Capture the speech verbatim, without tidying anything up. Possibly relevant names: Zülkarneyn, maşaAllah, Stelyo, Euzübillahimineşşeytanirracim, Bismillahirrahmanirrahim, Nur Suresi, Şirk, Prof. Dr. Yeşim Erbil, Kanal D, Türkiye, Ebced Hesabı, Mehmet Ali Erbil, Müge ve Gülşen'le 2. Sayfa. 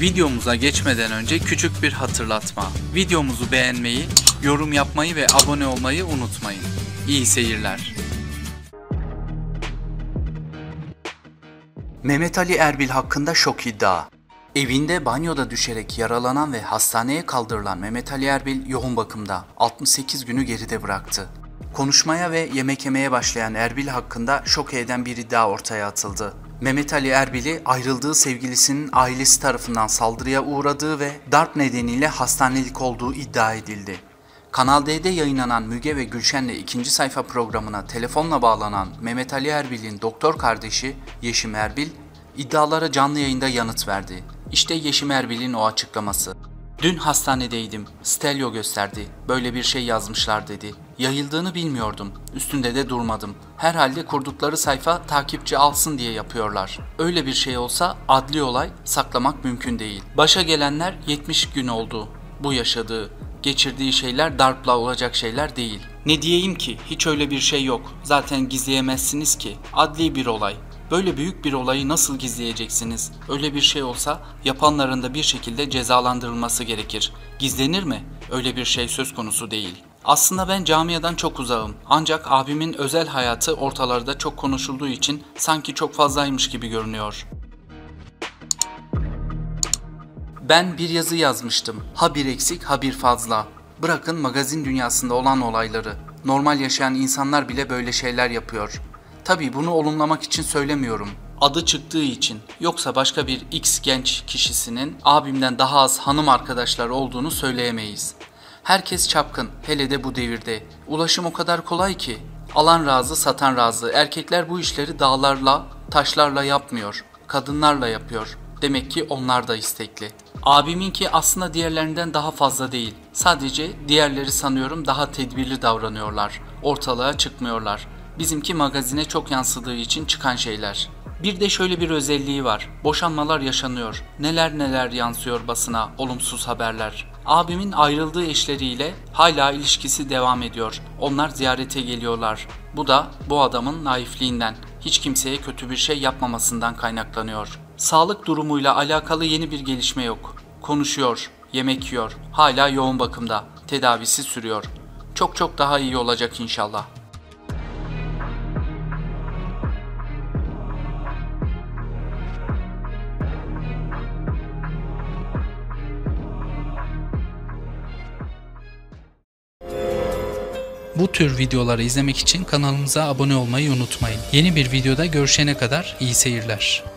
Videomuza geçmeden önce küçük bir hatırlatma. Videomuzu beğenmeyi, yorum yapmayı ve abone olmayı unutmayın. İyi seyirler. Mehmet Ali Erbil hakkında şok iddia. Evinde banyoda düşerek yaralanan ve hastaneye kaldırılan Mehmet Ali Erbil yoğun bakımda altmış sekiz günü geride bıraktı. Konuşmaya ve yemek yemeye başlayan Erbil hakkında şok eden bir iddia ortaya atıldı. Mehmet Ali Erbil'i ayrıldığı sevgilisinin ailesi tarafından saldırıya uğradığı ve darp nedeniyle hastanelik olduğu iddia edildi. Kanal D'de yayınlanan Müge ve Gülşen'le ikinci Sayfa programına telefonla bağlanan Mehmet Ali Erbil'in doktor kardeşi Yeşim Erbil, iddialara canlı yayında yanıt verdi. İşte Yeşim Erbil'in o açıklaması. "Dün hastanedeydim, Stelyo gösterdi, böyle bir şey yazmışlar" dedi. "Yayıldığını bilmiyordum, üstünde de durmadım. Herhalde kurdukları sayfa takipçi alsın diye yapıyorlar. Öyle bir şey olsa adli olay, saklamak mümkün değil. Başa gelenler yetmiş gün oldu. Bu yaşadığı, geçirdiği şeyler darpla olacak şeyler değil. Ne diyeyim ki, hiç öyle bir şey yok. Zaten gizleyemezsiniz ki, adli bir olay. Böyle büyük bir olayı nasıl gizleyeceksiniz? Öyle bir şey olsa yapanların da bir şekilde cezalandırılması gerekir. Gizlenir mi? Öyle bir şey söz konusu değil. Aslında ben camiadan çok uzağım. Ancak abimin özel hayatı ortalarda çok konuşulduğu için sanki çok fazlaymış gibi görünüyor. Ben bir yazı yazmıştım. Ha bir eksik, ha bir fazla. Bırakın magazin dünyasında olan olayları. Normal yaşayan insanlar bile böyle şeyler yapıyor. Tabii bunu olumlamak için söylemiyorum. Adı çıktığı için, yoksa başka bir X genç kişisinin abimden daha az hanım arkadaşlar olduğunu söyleyemeyiz. Herkes çapkın, hele de bu devirde. Ulaşım o kadar kolay ki. Alan razı, satan razı. Erkekler bu işleri dağlarla, taşlarla yapmıyor. Kadınlarla yapıyor. Demek ki onlar da istekli. Abiminki aslında diğerlerinden daha fazla değil. Sadece diğerleri sanıyorum daha tedbirli davranıyorlar. Ortalığa çıkmıyorlar. Bizimki magazine çok yansıdığı için çıkan şeyler. Bir de şöyle bir özelliği var. Boşanmalar yaşanıyor. Neler neler yansıyor basına, olumsuz haberler. Abimin ayrıldığı eşleriyle hala ilişkisi devam ediyor. Onlar ziyarete geliyorlar. Bu da bu adamın naifliğinden, hiç kimseye kötü bir şey yapmamasından kaynaklanıyor. Sağlık durumuyla alakalı yeni bir gelişme yok. Konuşuyor, yemek yiyor, hala yoğun bakımda, tedavisi sürüyor. Çok çok daha iyi olacak inşallah. Bu tür videoları izlemek için kanalımıza abone olmayı unutmayın. Yeni bir videoda görüşene kadar iyi seyirler.